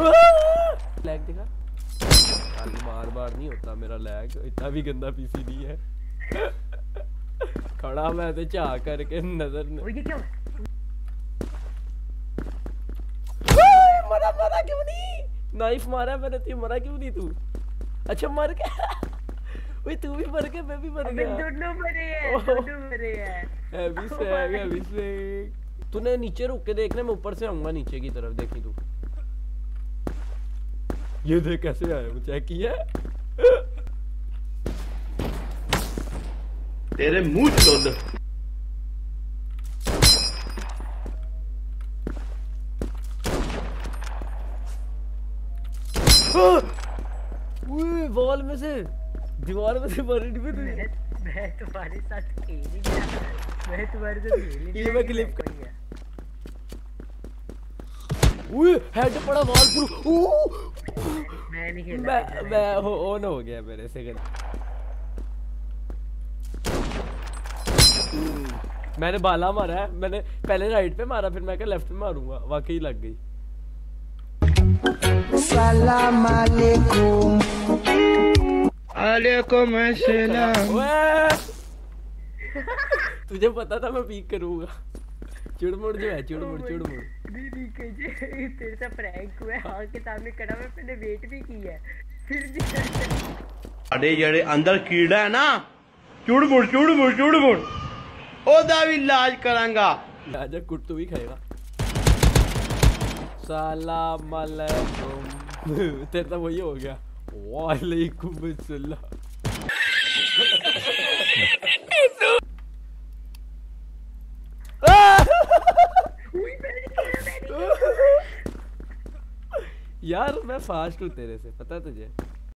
Lag देखा बार-बार नहीं होता मेरा लैग, इतना भी गंदा पीसी नहीं है। खड़ा मैं तो चाह करके नजर नहीं। मरा क्यों नहीं? नाइफ मारा मैंने, तू मरा क्यों नहीं तू? अच्छा मर गया। ओए तू भी मर गया, मैं भी मर गया। दोनों मरे हैं, दोनों मरे हैं। अभी से तूने नीचे रुक के देखने, मैं ऊपर से आऊंगा नीचे की तरफ। देखी तू ये देख कैसे आया, मुझे चेक किया तेरे मुंह चोद। वॉल में से, दीवार में से मर भी तू। मैं तुम्हारे साथ खेल ही नहीं, मैं तुम्हारे साथ खेल ही नहीं। ये मैं क्लिप कर गया। ओए हेड पड़ा वॉल थ्रू। मैं नहीं खेला, मैं ऑन हो गया मेरे से गलती। मैंने बाला मारा है, मैंने पहले राइट पे मारा, फिर मैं कहा लेफ्ट में मारूंगा, वाकई लग गई। सलाम अलैकुम। अलैकुम अस्सलाम। तुझे पता था मैं पीक करूंगा। चिड़मुड़ जो है, चिड़मुड़ दीदी के तेरे साथ प्रैंक हुआ है। हाँ के सामने खड़ा, मैं मैंने वेट भी किया है, फिर भी अरे जड़े अंदर कीड़ा है ना। चिड़मुड़ ओदा भी इलाज करांगा, राजा कुट तो भी खाएगा। सलाम अलैकुम। तेरे तो वही हो गया, वालेकुम अस्सलाम। यार मैं फास्ट हूँ तेरे से, पता तुझे।